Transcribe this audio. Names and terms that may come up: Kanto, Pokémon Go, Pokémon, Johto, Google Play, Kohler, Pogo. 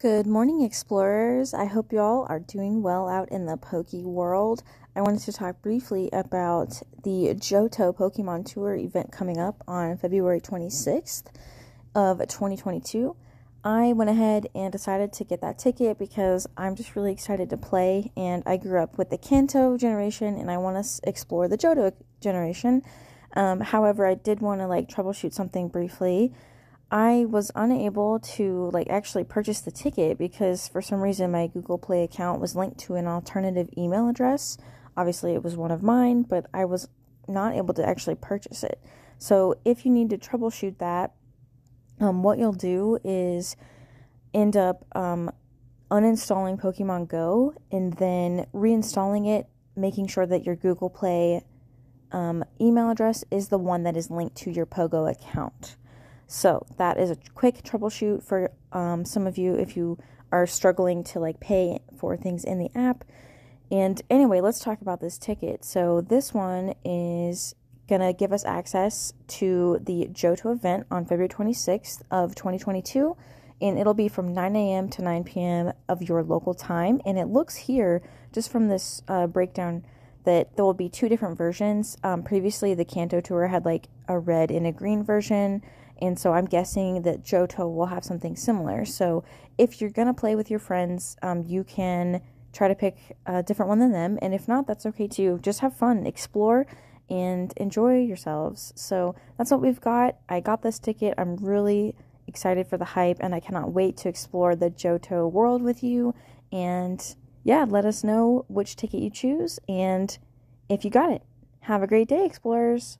Good morning, explorers. I hope you all are doing well out in the Poke world. I wanted to talk briefly about the Johto Pokemon Tour event coming up on February 26th of 2022. I went ahead and decided to get that ticket because I'm just really excited to play, and I grew up with the Kanto generation and I want to explore the Johto generation. However, I did want to troubleshoot something briefly. I was unable to actually purchase the ticket because for some reason my Google Play account was linked to an alternative email address. Obviously it was one of mine, but I was not able to actually purchase it. So if you need to troubleshoot that, what you'll do is end up uninstalling Pokemon Go and then reinstalling it, making sure that your Google Play email address is the one that is linked to your Pogo account. So that is a quick troubleshoot for some of you if you are struggling to pay for things in the app. And anyway, let's talk about this ticket. So this one is going to give us access to the Johto event on February 26th of 2022. And it'll be from 9 a.m. to 9 p.m. of your local time. And it looks here, just from this breakdown, that there will be two different versions. Previously, the Kanto tour had a red and a green version. And so I'm guessing that Johto will have something similar. So if you're going to play with your friends, you can try to pick a different one than them. And if not, that's okay too. Just have fun, explore, and enjoy yourselves. So that's what we've got. I got this ticket. I'm really excited for the hype, and I cannot wait to explore the Johto world with you. And yeah, let us know which ticket you choose and if you got it. Have a great day, explorers.